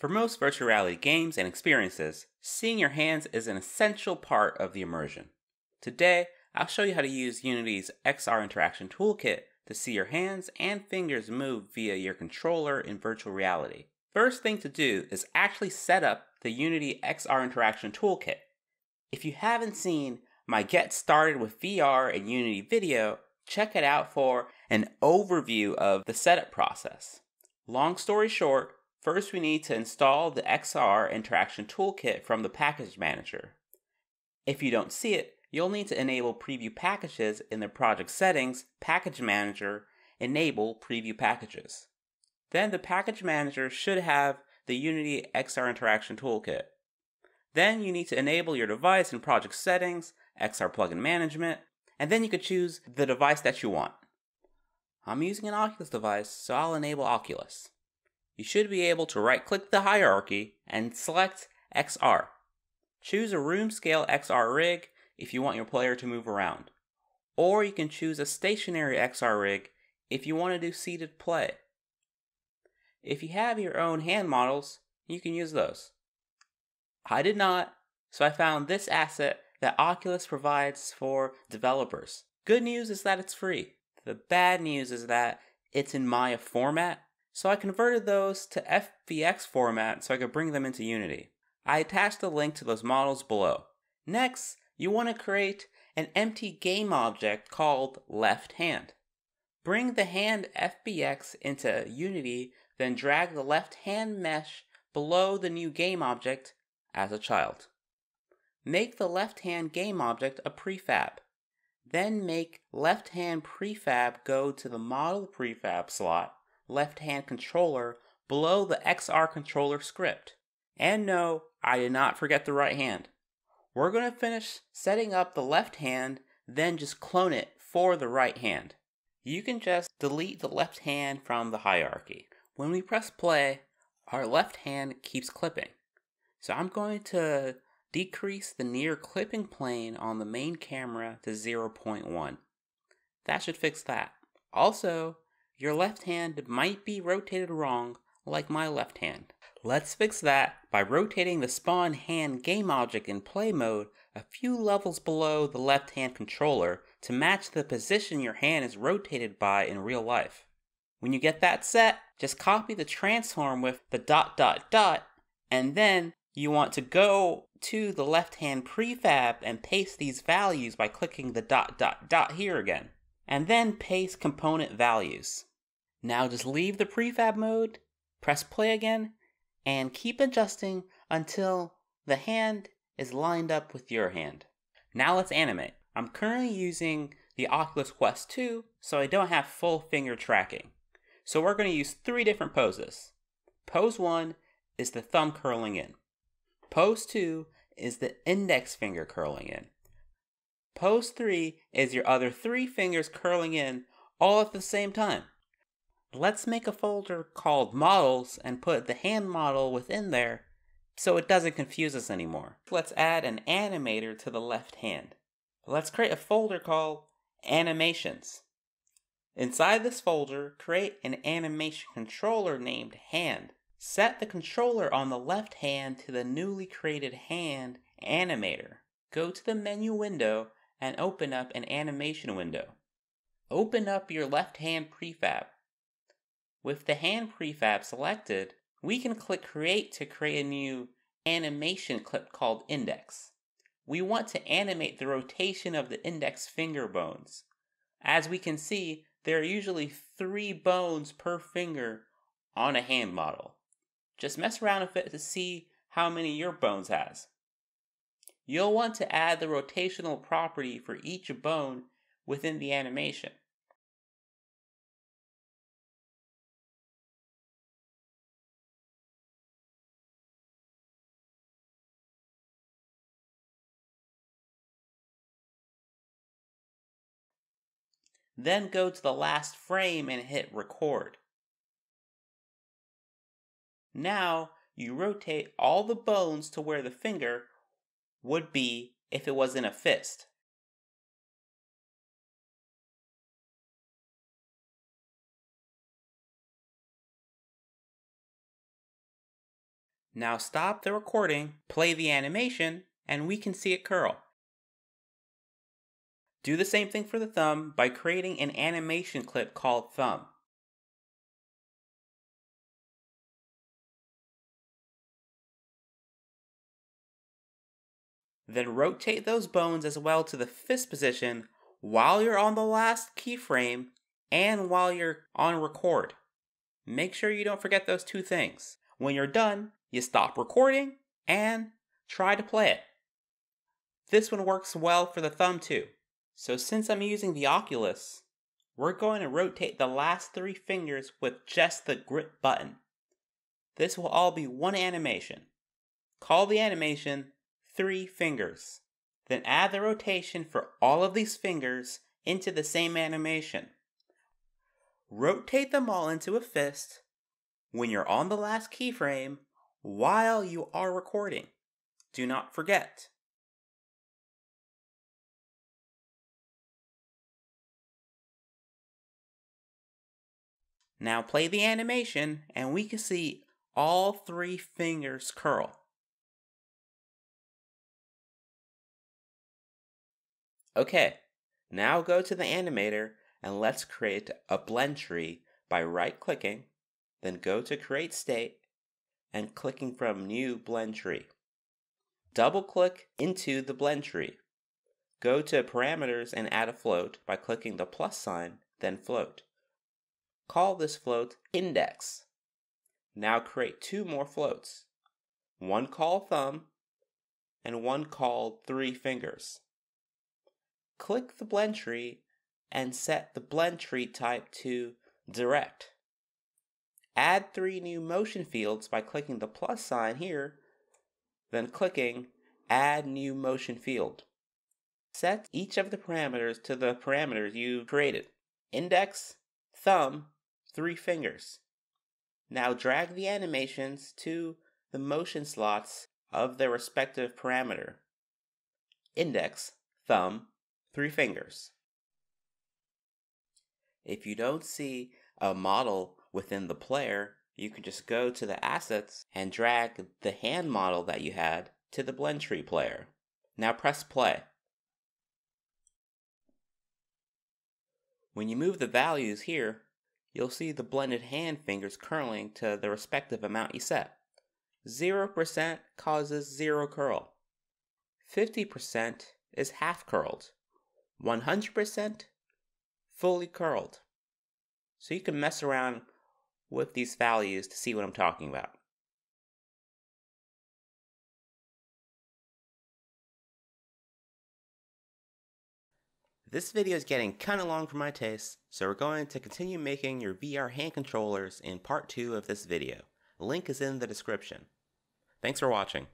For most virtual reality games and experiences, seeing your hands is an essential part of the immersion. Today, I'll show you how to use Unity's XR Interaction Toolkit to see your hands and fingers move via your controller in virtual reality. First thing to do is actually set up the Unity XR Interaction Toolkit. If you haven't seen my Get Started with VR and Unity video, check it out for an overview of the setup process. Long story short, first, we need to install the XR Interaction Toolkit from the Package Manager. If you don't see it, you'll need to enable Preview Packages in the Project Settings, Package Manager, Enable Preview Packages. Then the Package Manager should have the Unity XR Interaction Toolkit. Then you need to enable your device in Project Settings, XR Plugin Management, and then you can choose the device that you want. I'm using an Oculus device, so I'll enable Oculus. You should be able to right-click the hierarchy and select XR. Choose a room-scale XR rig if you want your player to move around. Or you can choose a stationary XR rig if you want to do seated play. If you have your own hand models, you can use those. I did not, so I found this asset that Oculus provides for developers. Good news is that it's free. The bad news is that it's in Maya format. So I converted those to FBX format so I could bring them into Unity. I attached the link to those models below. Next, you want to create an empty game object called left hand. Bring the hand FBX into Unity, then drag the left hand mesh below the new game object as a child. Make the left hand game object a prefab. Then make left hand prefab go to the model prefab slot, left hand controller below the XR controller script. And no, I did not forget the right hand. We're going to finish setting up the left hand, then just clone it for the right hand. You can just delete the left hand from the hierarchy. When we press play, our left hand keeps clipping. So I'm going to decrease the near clipping plane on the main camera to 0.1. That should fix that. Also, your left hand might be rotated wrong, like my left hand. Let's fix that by rotating the spawn hand game object in play mode a few levels below the left hand controller to match the position your hand is rotated by in real life. When you get that set, just copy the transform with the ... and then you want to go to the left hand prefab and paste these values by clicking the ... here again. And then paste component values. Now just leave the prefab mode, press play again, and keep adjusting until the hand is lined up with your hand. Now let's animate. I'm currently using the Oculus Quest 2, so I don't have full finger tracking. So we're going to use 3 different poses. Pose 1 is the thumb curling in. Pose 2 is the index finger curling in. Pose 3 is your other 3 fingers curling in all at the same time. Let's make a folder called Models and put the hand model within there so it doesn't confuse us anymore. Let's add an animator to the left hand. Let's create a folder called Animations. Inside this folder, create an animation controller named Hand. Set the controller on the left hand to the newly created hand animator. Go to the menu window and open up an animation window. Open up your left hand prefab. With the hand prefab selected, we can click create to create a new animation clip called index. We want to animate the rotation of the index finger bones. As we can see, there are usually 3 bones per finger on a hand model. Just mess around with it to see how many your bones has. You'll want to add the rotational property for each bone within the animation. Then go to the last frame and hit record. Now you rotate all the bones to where the finger would be if it was in a fist. Now stop the recording, play the animation, and we can see it curl. Do the same thing for the thumb by creating an animation clip called Thumb. Then rotate those bones as well to the fist position while you're on the last keyframe and while you're on record. Make sure you don't forget those two things. When you're done, you stop recording and try to play it. This one works well for the thumb too. So since I'm using the Oculus, we're going to rotate the last three fingers with just the grip button. This will all be one animation. Call the animation 3 fingers. Then add the rotation for all of these fingers into the same animation. Rotate them all into a fist when you're on the last keyframe while you are recording. Do not forget. Now play the animation and we can see all 3 fingers curl. Okay, now go to the animator and let's create a blend tree by right-clicking, then go to Create State and clicking from New Blend Tree. Double-click into the blend tree. Go to Parameters and add a float by clicking the plus sign, then Float. Call this float Index. Now create 2 more floats, one called Thumb and one called 3 fingers. Click the blend tree and set the blend tree type to Direct. Add 3 new motion fields by clicking the plus sign here, then clicking Add New Motion Field. Set each of the parameters to the parameters you created. Index, Thumb, 3 fingers. Now drag the animations to the motion slots of their respective parameter. Index, Thumb, 3 fingers. If you don't see a model within the player, you can just go to the assets and drag the hand model that you had to the blend tree player. Now press play. When you move the values here, you'll see the blended hand fingers curling to the respective amount you set. 0% causes 0 curl. 50% is half curled. 100% fully curled. So you can mess around with these values to see what I'm talking about. This video is getting kinda long for my taste, so we're going to continue making your VR hand controllers in part 2 of this video. Link is in the description. Thanks for watching.